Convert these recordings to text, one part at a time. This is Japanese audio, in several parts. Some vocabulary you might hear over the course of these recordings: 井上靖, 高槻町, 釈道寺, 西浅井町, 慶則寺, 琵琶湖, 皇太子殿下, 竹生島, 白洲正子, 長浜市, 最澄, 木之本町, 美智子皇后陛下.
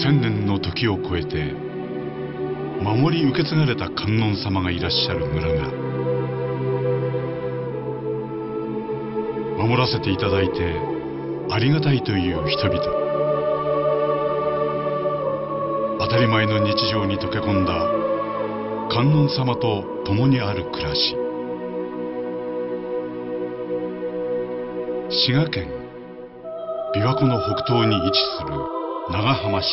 千年の時を超えて守り受け継がれた観音様がいらっしゃる村が、守らせていただいてありがたいという人々、当たり前の日常に溶け込んだ観音様と共にある暮らし。滋賀県琵琶湖の北東に位置する長浜市、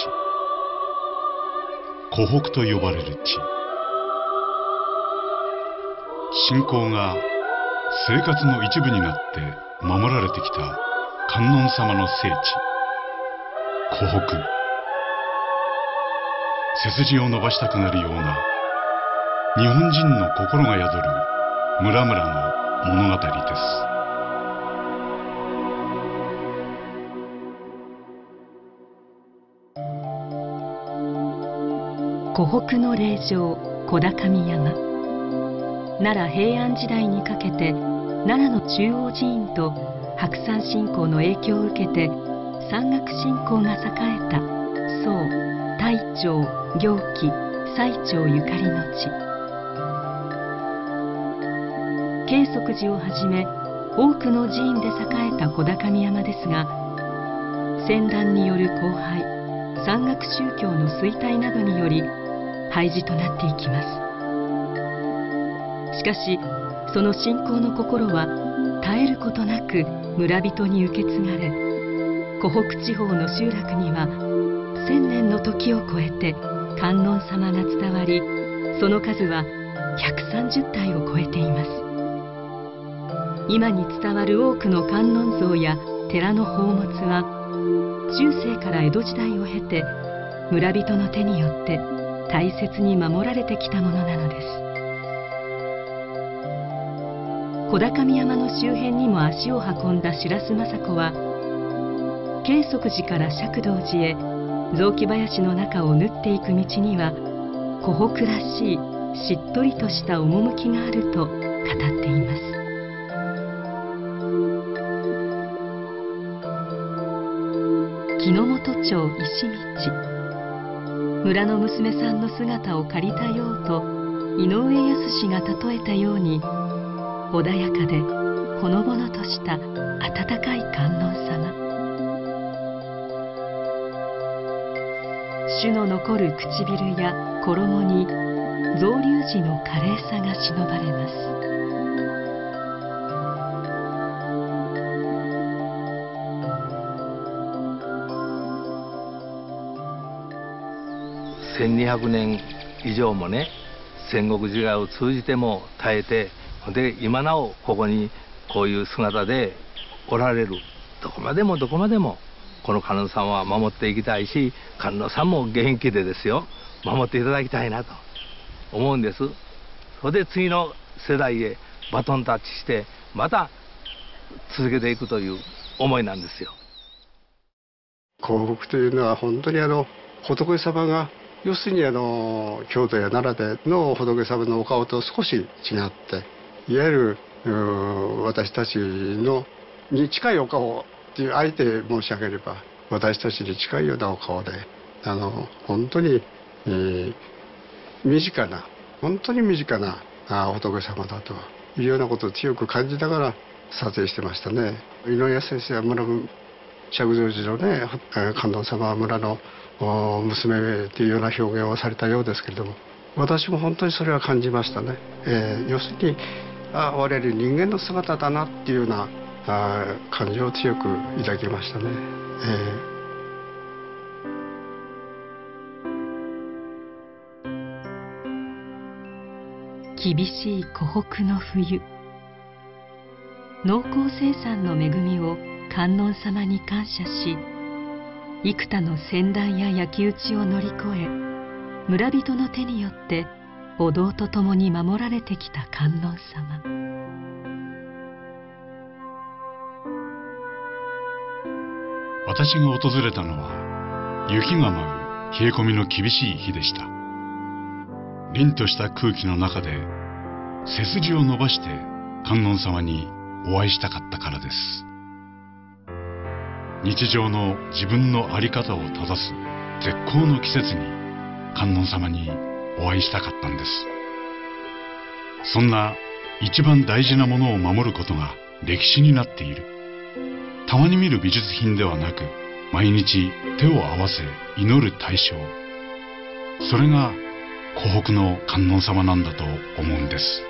湖北と呼ばれる地。信仰が生活の一部になって守られてきた観音様の聖地、湖北。背筋を伸ばしたくなるような日本人の心が宿る村々の物語です。湖北の霊場、小高見山。奈良平安時代にかけて奈良の中央寺院と白山信仰の影響を受けて山岳信仰が栄えた宋、太政、行基、最澄ゆかりの地。慶則寺をはじめ多くの寺院で栄えた小高見山ですが、戦乱による荒廃、山岳宗教の衰退などにより廃寺となっていきます。しかしその信仰の心は絶えることなく村人に受け継がれ、湖北地方の集落には千年の時を超えて観音様が伝わり、その数は130体を超えています。今に伝わる多くの観音像や寺の宝物は中世から江戸時代を経て村人の手によって大切に守られてきたものなのです。小高見山の周辺にも足を運んだ白洲正子は、慶則寺から釈道寺へ雑木林の中を縫っていく道には湖北らしいしっとりとした趣があると語っています。木之本町石道、村の娘さんの姿を借りたようと井上靖が例えたように、穏やかでほのぼのとした温かい観音様。種の残る唇や衣に造立時の華麗さが忍ばれます。1200年以上もね、戦国時代を通じても耐えて、で今なおここにこういう姿でおられる。どこまでもどこまでもこの観音さんは守っていきたいし、観音さんも元気でですよ、守っていただきたいなと思うんです。それで次の世代へバトンタッチしてまた続けていくという思いなんですよ。湖北というのは本当に仏様が、要するに京都や奈良での仏様のお顔と少し違って、いわゆる私たちのに近いお顔っていう、あえて申し上げれば私たちに近いようなお顔で、本当に、本当に身近な仏様だというようなことを強く感じながら撮影してましたね。井上先生は釈道寺のね、観音様は村の娘というような表現をされたようですけれども、私も本当にそれは感じましたね。要するに我々人間の姿だなっていうような感じを強く抱きましたね。厳しい湖北の冬、農耕生産の恵みを観音様に感謝し、幾多の戦乱や焼き討ちを乗り越え、村人の手によってお堂とともに守られてきた観音様。私が訪れたのは雪が舞う冷え込みの厳しい日でした。凛とした空気の中で背筋を伸ばして観音様にお会いしたかったからです。日常の自分の在り方を正す絶好の季節に観音様にお会いしたかったんです。そんな一番大事なものを守ることが歴史になっている。たまに見る美術品ではなく、毎日手を合わせ祈る対象、それが湖北の観音様なんだと思うんです。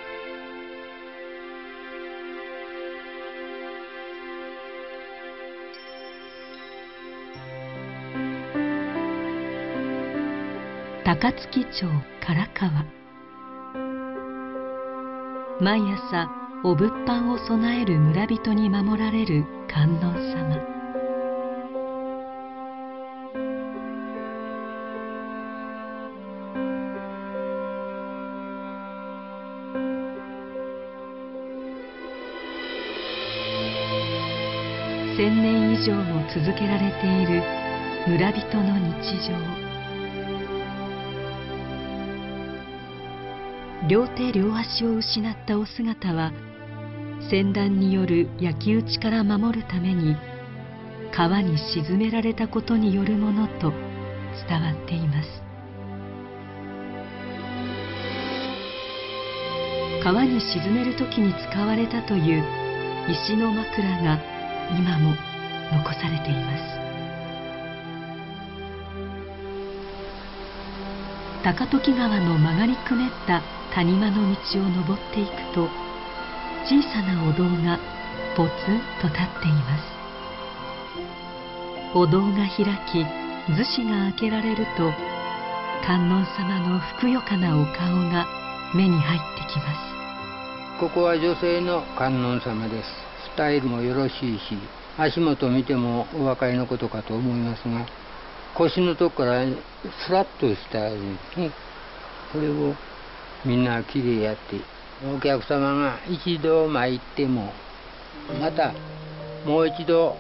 高槻町唐川。毎朝お仏壇を供える村人に守られる観音様。千年以上も続けられている村人の日常。両手両足を失ったお姿は、戦乱による焼き討ちから守るために川に沈められたことによるものと伝わっています。川に沈める時に使われたという石の枕が今も残されています。高時川の曲がりくねった谷間の道を登っていくと、小さなお堂がぽつんと立っています。お堂が開き、厨子が開けられると、観音様のふくよかなお顔が目に入ってきます。ここは女性の観音様です。スタイルもよろしいし、足元見てもお分かりのことかと思いますが、腰のとこからスラッとしたように、これをみんなきれいやって、お客様が一度参っても、またもう一度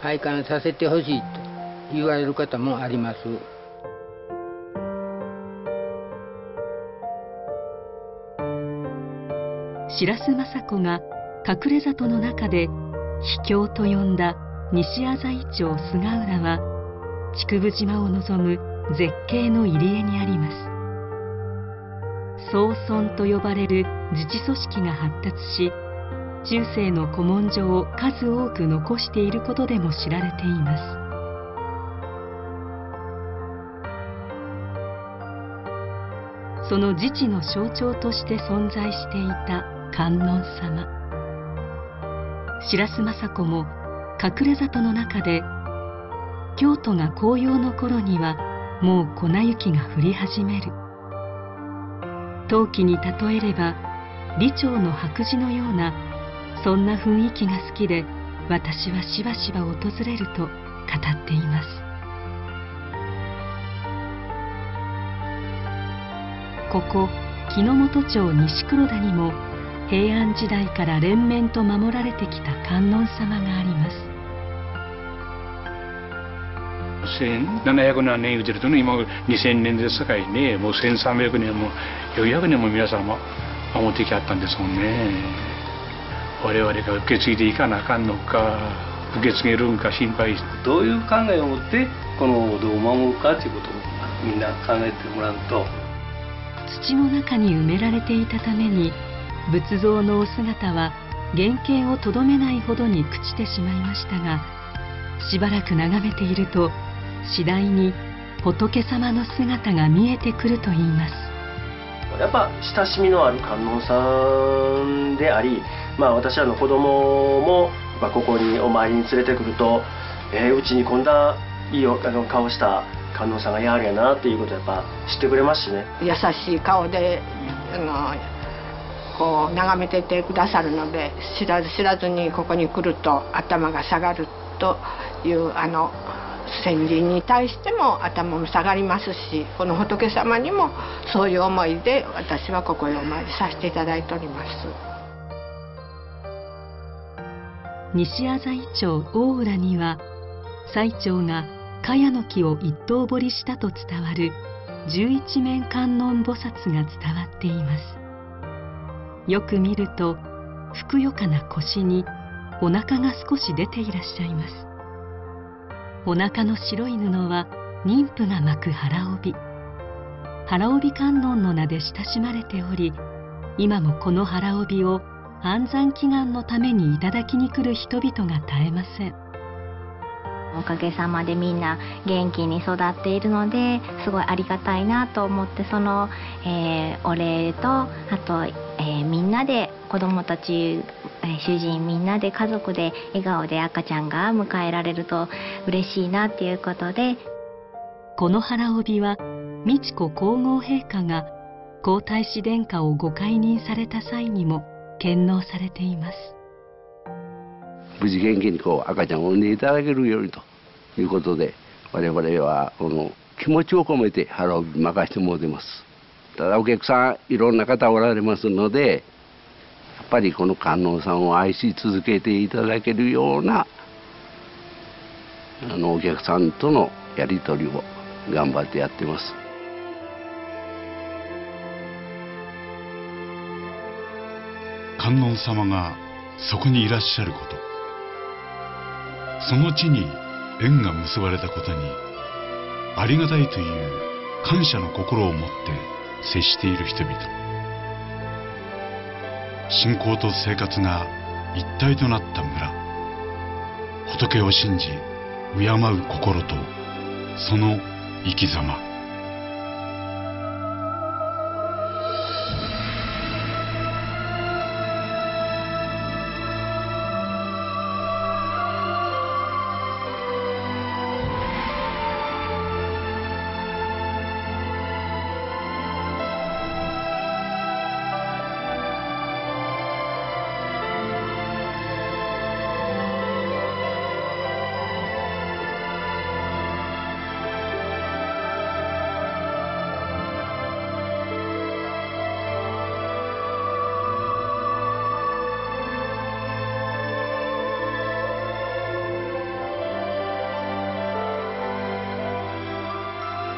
拝観させてほしいと言われる方もあります。白洲正子が隠れ里の中で秘境と呼んだ西浅井町菅浦は、竹生島を望む絶景の入り江にあります。荘村と呼ばれる自治組織が発達し、中世の古文書を数多く残していることでも知られています。その自治の象徴として存在していた観音様。白洲正子も隠れ里の中で、京都が紅葉の頃にはもう粉雪が降り始める、陶器に例えれば李朝の白磁のような、そんな雰囲気が好きで私はしばしば訪れると語っています。ここ木之本町西黒田にも、平安時代から連綿と守られてきた観音様があります。1700何年生きてるとね、今2000年ですさかいね、もう1300年も400年も皆さんも守ってきはったんですもんね。我々が受け継いでいかなあかんのか、受け継げるんか心配して、どういう考えを持ってこのお堂を守るかということをみんな考えてもらうと。土の中に埋められていたために、仏像のお姿は原型をとどめないほどに朽ちてしまいましたが、しばらく眺めていると次第に仏様の姿が見えてくるといいます。やっぱ親しみのある観音さんであり、私らの子供もここにお参りに連れてくると、うちにこんないい顔した観音さんがやはりやなっていうことをやっぱ知ってくれますしね。優しい顔でこう眺めててくださるので、知らず知らずにここに来ると頭が下がるという先人に対しても頭も下がりますし、この仏様にもそういう思いで私はここへお参りさせていただいております。西浅井町大浦には、最澄が茅の木を一刀彫りしたと伝わる十一面観音菩薩が伝わっています。よく見るとふくよかな腰にお腹が少し出ていらっしゃいます。お腹の白い布は妊婦が巻く腹帯観音の名で親しまれており、今もこの腹帯を安産祈願のためにいただきに来る人々が絶えません。おかげさまでみんな元気に育っているので、すごいありがたいなと思って、その、お礼と、あと、みんなで子どもたち、主人みんなで家族で笑顔で赤ちゃんが迎えられると嬉しいなっていうことで、この腹帯は美智子皇后陛下が皇太子殿下をご解任された際にも献納されています。無事元気にこう赤ちゃんを産んでいただけるようにということで、我々はこの気持ちを込めて腹帯任せてもらってます。ただお客さんいろんな方おられますので、やっぱりこの観音さんを愛し続けていただけるようなお客さんとのやり取りを頑張ってやってます。観音様がそこにいらっしゃること、その地に縁が結ばれたことにありがたいという感謝の心を持って接している人々、信仰と生活が一体となった村、仏を信じ敬う心とその生き様、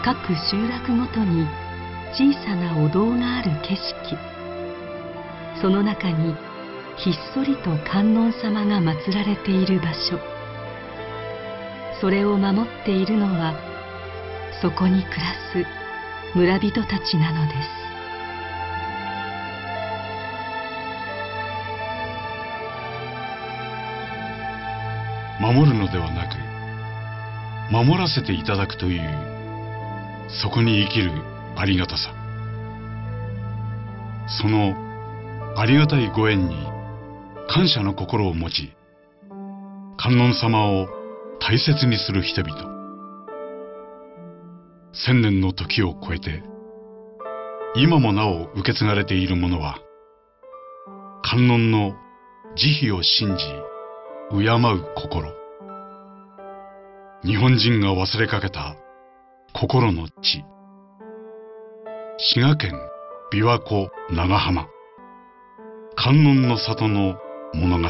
各集落ごとに小さなお堂がある景色、その中にひっそりと観音様が祀られている場所、それを守っているのはそこに暮らす村人たちなのです。守るのではなく守らせていただくというそこに生きるありがたさ、そのありがたいご縁に感謝の心を持ち、観音様を大切にする人々、千年の時を超えて今もなお受け継がれているものは、観音の慈悲を信じ敬う心、日本人が忘れかけた心の地、滋賀県琵琶湖長浜観音の里の物語。